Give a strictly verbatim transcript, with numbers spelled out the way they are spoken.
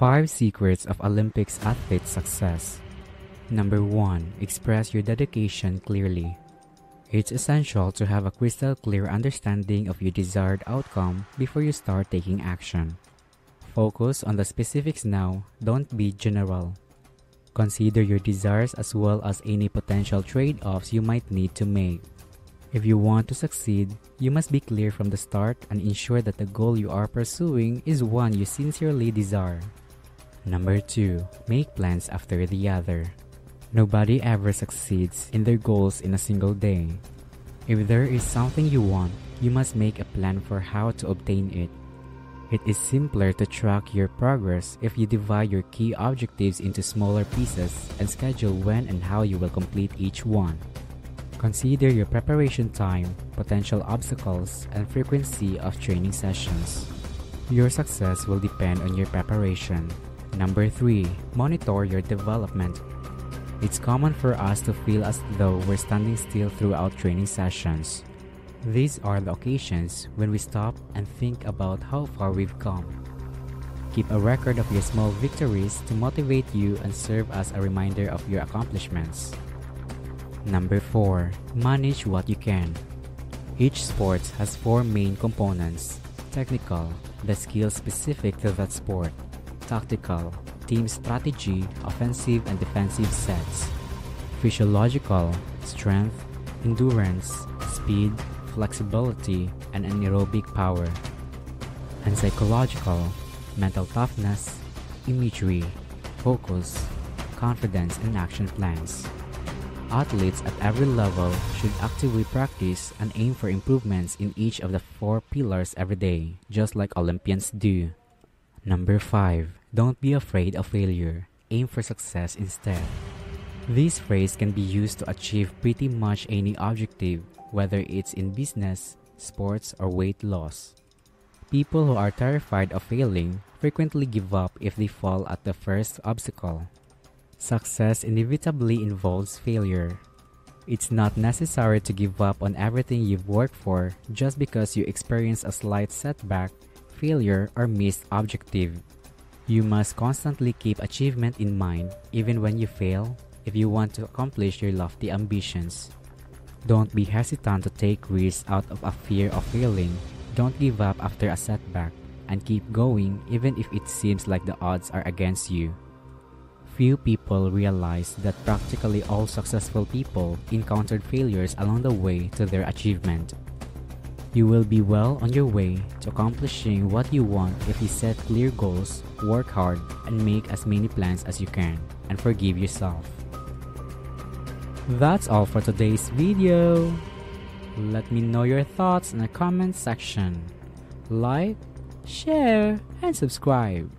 Five Secrets of Olympics Athlete Success. Number one. Express your dedication clearly. It's essential to have a crystal clear understanding of your desired outcome before you start taking action. Focus on the specifics now, don't be general. Consider your desires as well as any potential trade-offs you might need to make. If you want to succeed, you must be clear from the start and ensure that the goal you are pursuing is one you sincerely desire. Number two. Make plans after the other. Nobody ever succeeds in their goals in a single day. If there is something you want, you must make a plan for how to obtain it. It is simpler to track your progress if you divide your key objectives into smaller pieces and schedule when and how you will complete each one. Consider your preparation time, potential obstacles, and frequency of training sessions. Your success will depend on your preparation. Number three. Monitor your development. It's common for us to feel as though we're standing still throughout training sessions. These are the occasions when we stop and think about how far we've come. Keep a record of your small victories to motivate you and serve as a reminder of your accomplishments. Number four. Manage what you can. Each sport has four main components: technical, the skills specific to that sport; tactical, team strategy, offensive and defensive sets; physiological, strength, endurance, speed, flexibility, and anaerobic power; and psychological, mental toughness, imagery, focus, confidence, and action plans. Athletes at every level should actively practice and aim for improvements in each of the four pillars every day, just like Olympians do. Number five. Don't be afraid of failure. Aim for success instead. This phrase can be used to achieve pretty much any objective, whether it's in business, sports, or weight loss. People who are terrified of failing frequently give up if they fall at the first obstacle. Success inevitably involves failure. It's not necessary to give up on everything you've worked for just because you experience a slight setback, failure, or missed objective. You must constantly keep achievement in mind, even when you fail, if you want to accomplish your lofty ambitions. Don't be hesitant to take risks out of a fear of failing. Don't give up after a setback, and keep going even if it seems like the odds are against you. Few people realize that practically all successful people encountered failures along the way to their achievement. You will be well on your way to accomplishing what you want if you set clear goals, work hard, and make as many plans as you can, and forgive yourself. That's all for today's video. Let me know your thoughts in the comment section. Like, share, and subscribe.